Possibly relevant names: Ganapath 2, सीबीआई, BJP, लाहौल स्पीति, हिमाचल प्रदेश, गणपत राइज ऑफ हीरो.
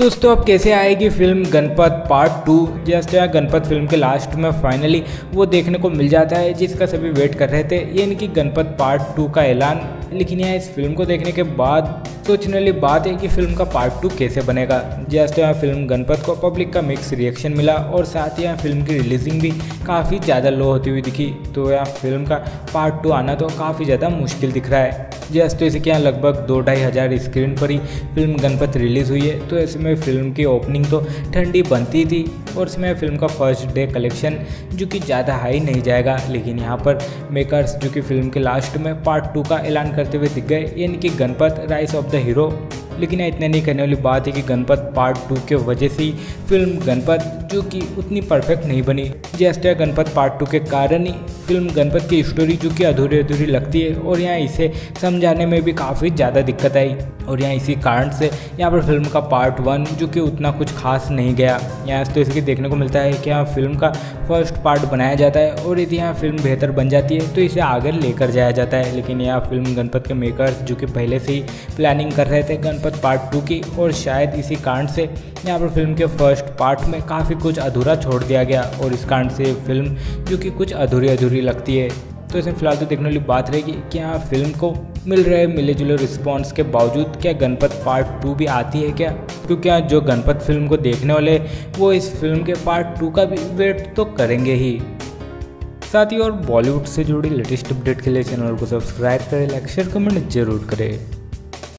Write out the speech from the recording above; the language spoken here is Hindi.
दोस्तों अब कैसे आएगी फिल्म गणपत पार्ट 2। जस्ट यार गणपत फिल्म के लास्ट में फाइनली वो देखने को मिल जाता है जिसका सभी वेट कर रहे थे, यानी कि गणपत पार्ट 2 का ऐलान। लेकिन यह इस फिल्म को देखने के बाद सोचने वाली बात है कि फिल्म का पार्ट 2 कैसे बनेगा। जस्ट यहाँ फिल्म गणपत को पब्लिक का मिक्स रिएक्शन मिला और साथ ही यहाँ फिल्म की रिलीजिंग भी काफ़ी ज़्यादा लो होती हुई दिखी, तो यहाँ फिल्म का पार्ट 2 आना तो काफ़ी ज़्यादा मुश्किल दिख रहा है। जस्ट जैसे कि यहाँ लगभग 2-2,500 स्क्रीन पर ही फिल्म गणपत रिलीज़ हुई है, तो ऐसे में फिल्म की ओपनिंग तो ठंडी बनती थी और इसमें फिल्म का फर्स्ट डे कलेक्शन जो कि ज़्यादा हाई नहीं जाएगा। लेकिन यहाँ पर मेकर्स जो कि फिल्म के लास्ट में पार्ट 2 का ऐलान करते हुए दिख गए, यानी कि गणपत राइज ऑफ हीरो। लेकिन इतने नहीं करने वाली बात है कि गणपत पार्ट 2 के वजह से ही फिल्म गणपत जो कि उतनी परफेक्ट नहीं बनी। जस्ट गणपत पार्ट 2 के कारण ही फिल्म गणपत की स्टोरी जो कि अधूरी लगती है और यहाँ इसे समझाने में भी काफ़ी ज़्यादा दिक्कत आई और यहाँ इसी कारण से यहाँ पर फिल्म का पार्ट 1 जो कि उतना कुछ खास नहीं गया। यहाँ तो इसके देखने को मिलता है कि यहाँ फिल्म का फर्स्ट पार्ट बनाया जाता है और यदि यहाँ फिल्म बेहतर बन जाती है तो इसे आगे लेकर जाया जाता है। लेकिन यहाँ फिल्म गणपत के मेकर्स जो कि पहले से ही प्लानिंग कर रहे थे गणपत पार्ट 2 की, और शायद इसी कारण से यहाँ पर फिल्म के फर्स्ट पार्ट में काफ़ी कुछ अधूरा छोड़ दिया गया और इस कारण से फिल्म जो कि कुछ अधूरी लगती है। तो इसमें फिलहाल तो देखने वाली बात रहेगी कि यहाँ फिल्म को मिल रहे मिले जुले रिस्पॉन्स के बावजूद क्या गणपत पार्ट 2 भी आती है क्या, क्योंकि यहाँ जो गणपत फिल्म को देखने वाले वो इस फिल्म के पार्ट 2 का भी वेट तो करेंगे ही। साथ ही और बॉलीवुड से जुड़ी लेटेस्ट अपडेट के लिए चैनल को सब्सक्राइब करें, लाइक शेयर कमेंट जरूर करें।